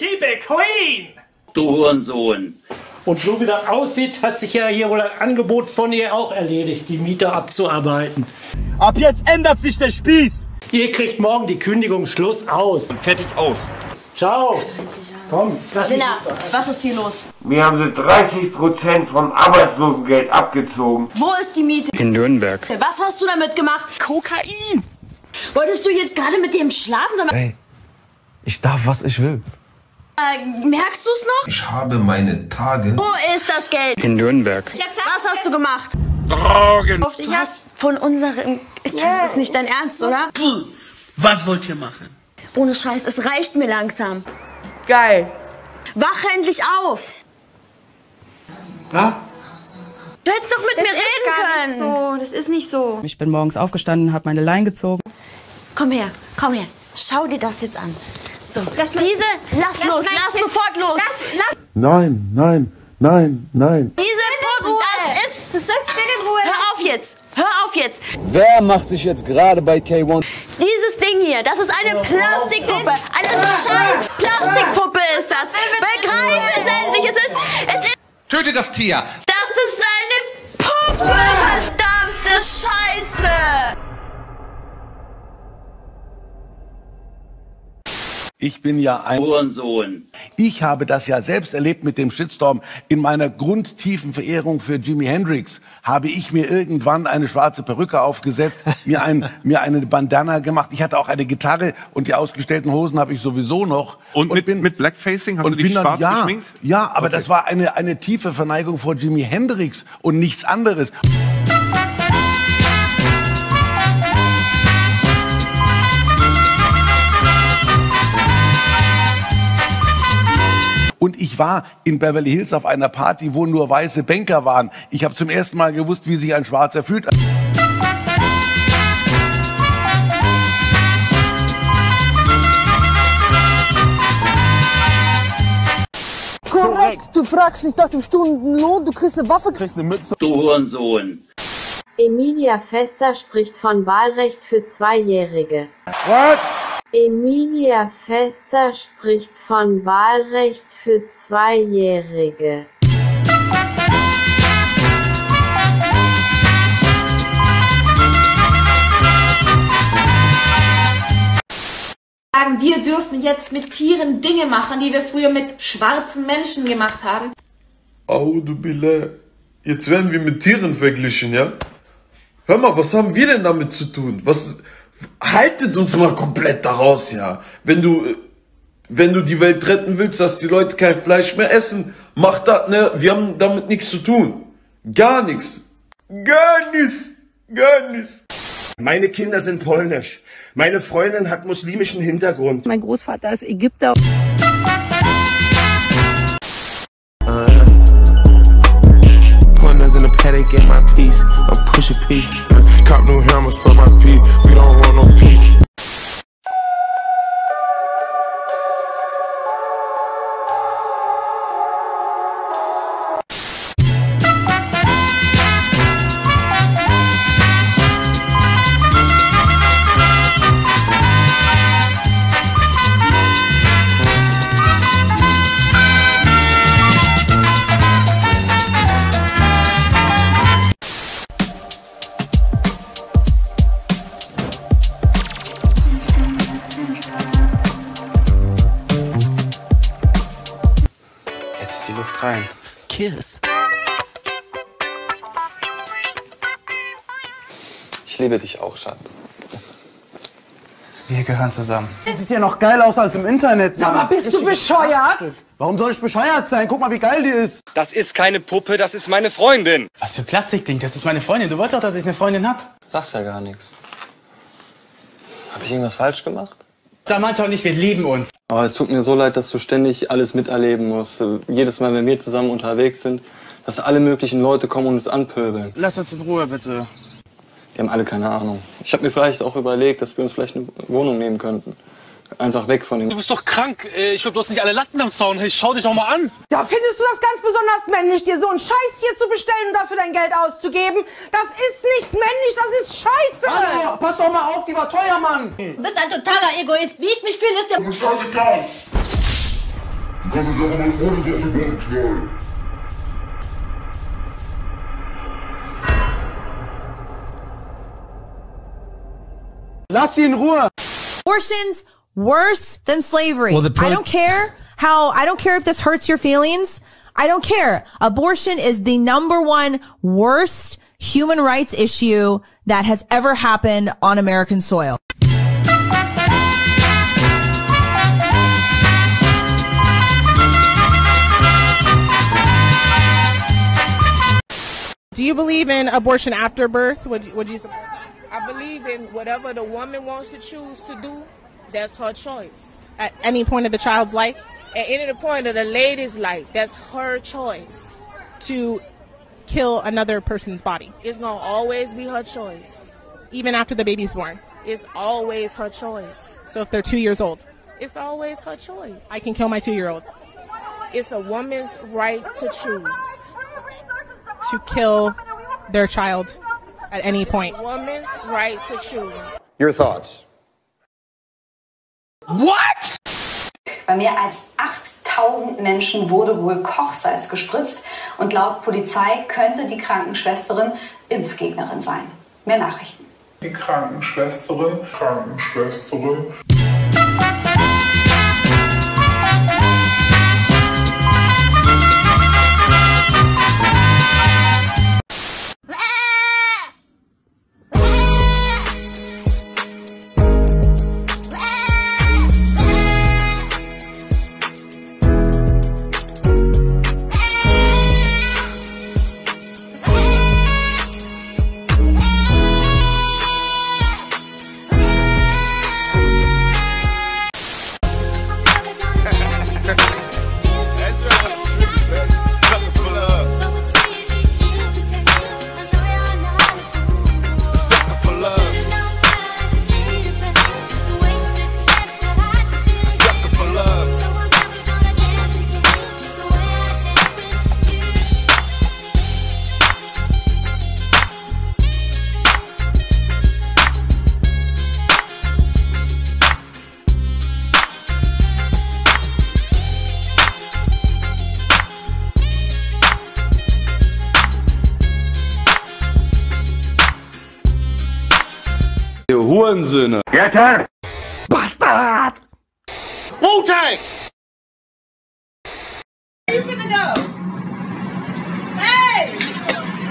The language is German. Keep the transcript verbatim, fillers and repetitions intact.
Liebe Queen! Du Hurensohn! Und so wie das aussieht, hat sich ja hier wohl ein Angebot von ihr auch erledigt, die Miete abzuarbeiten. Ab jetzt ändert sich der Spieß! Ihr kriegt morgen die Kündigung Schluss aus. Und fertig aus. Ciao! Komm, lass mich los. Was ist hier los? Mir haben sie dreißig Prozent vom Arbeitslosengeld abgezogen. Wo ist die Miete? In Nürnberg. Was hast du damit gemacht? Kokain! Wolltest du jetzt gerade mit dem schlafen? Hey, ich darf, was ich will. Äh, merkst du es noch? Ich habe meine Tage. Wo ist das Geld? In Nürnberg. Ich hab's was hast du gemacht? Drogen. Du hast von unseren... Das ist nicht dein Ernst, oder? Puh, was wollt ihr machen? Ohne Scheiß, es reicht mir langsam. Geil. Wach endlich auf. Ja? Du hättest doch mit das mir ist reden gar können. Nicht so. Das ist nicht so. Ich bin morgens aufgestanden, habe meine Leine gezogen. Komm her, komm her. Schau dir das jetzt an. So, lass diese, lass, lass los, lass kind. Sofort los. Lass, lass. Nein, nein, nein, nein. Diese Puppen, das ist, das ist still in Ruhe. Hör auf jetzt, hör auf jetzt. Wer macht sich jetzt gerade bei K eins? Dieses Ding hier, das ist eine Plastikpuppe. Eine scheiß Plastikpuppe ist das. Begreif es endlich, es ist, es ist... Töte das Tier. Das ist eine Puppe, verdammte Scheiße. Ich bin ja ein Hurensohn. Ich habe das ja selbst erlebt mit dem Shitstorm. In meiner grundtiefen Verehrung für Jimi Hendrix habe ich mir irgendwann eine schwarze Perücke aufgesetzt, mir, ein, mir eine Bandana gemacht. Ich hatte auch eine Gitarre und die ausgestellten Hosen habe ich sowieso noch. Und, und mit, bin, mit Blackfacing hast und du dich schwarz ja, geschminkt? Ja, aber okay. Das war eine, eine tiefe Verneigung vor Jimi Hendrix und nichts anderes. Und ich war in Beverly Hills auf einer Party, wo nur weiße Banker waren. Ich habe zum ersten Mal gewusst, wie sich ein Schwarzer fühlt. Korrekt! Du fragst nicht nach dem Stundenlohn, du kriegst eine Waffe, kriegst eine Mütze. Du Hurensohn! Emilia Fester spricht von Wahlrecht für Zweijährige. What? Emilia Fester spricht von Wahlrecht für Zweijährige. Wir dürfen jetzt mit Tieren Dinge machen, die wir früher mit schwarzen Menschen gemacht haben. Audubillah. Jetzt werden wir mit Tieren verglichen, ja? Hör mal, was haben wir denn damit zu tun? Was... Haltet uns mal komplett daraus, ja. Wenn du, wenn du die Welt retten willst, dass die Leute kein Fleisch mehr essen, mach das, ne? Wir haben damit nichts zu tun. Gar nichts. Gar nichts. Gar nichts. Meine Kinder sind polnisch. Meine Freundin hat muslimischen Hintergrund. Mein Großvater ist Ägypter. Die Luft rein. Kiss. Ich liebe dich auch, Schatz. Wir gehören zusammen. Das sieht ja noch geil aus als im Internet. Sag mal, bist du bescheuert? Warum soll ich bescheuert sein? Guck mal, wie geil die ist. Das ist keine Puppe, das ist meine Freundin. Was für Plastikding, das ist meine Freundin. Du wolltest doch, dass ich eine Freundin hab. Sagst ja gar nichts. Hab ich irgendwas falsch gemacht? Sag mal doch nicht, wir lieben uns. Aber es tut mir so leid, dass du ständig alles miterleben musst. Jedes Mal, wenn wir zusammen unterwegs sind, dass alle möglichen Leute kommen und uns anpöbeln. Lass uns in Ruhe, bitte. Wir haben alle keine Ahnung. Ich habe mir vielleicht auch überlegt, dass wir uns vielleicht eine Wohnung nehmen könnten. Einfach weg von ihm. Du bist doch krank. Ich glaube, du hast nicht alle Latten am Zaun. Ich schau dich doch mal an. Da findest du das ganz besonders männlich, dir so einen Scheiß hier zu bestellen und dafür dein Geld auszugeben. Das ist nicht männlich, das ist Scheiße. Alter, pass doch mal auf, die war teuer, Mann. Du bist ein totaler Egoist. Wie ich mich fühle, ist der... Kannst du dich noch einmal vorne so auf den Boden knallen? Lass die in Ruhe! Abortion's worse than slavery. Well, I don't care how, I don't care if this hurts your feelings. I don't care. Abortion is the number one worst human rights issue that has ever happened on American soil. Do you believe in abortion after birth? Would, would you support that? I believe in whatever the woman wants to choose to do, that's her choice. At any point of the child's life? At any point of the lady's life, that's her choice. To kill another person's body? It's gonna always be her choice. Even after the baby's born? It's always her choice. So if they're two years old? It's always her choice. I can kill my two-year-old? It's a woman's right to choose. To kill their child at any point. Woman's right to choose. Your thoughts? What? Bei mehr als achttausend Menschen wurde wohl Kochsalz gespritzt und laut Polizei könnte die Krankenschwesterin Impfgegnerin sein. Mehr Nachrichten. Die Krankenschwesterin, Krankenschwesterin. Hurensöhne. Ja, klar. Bastard! Wu-Tang! Hey!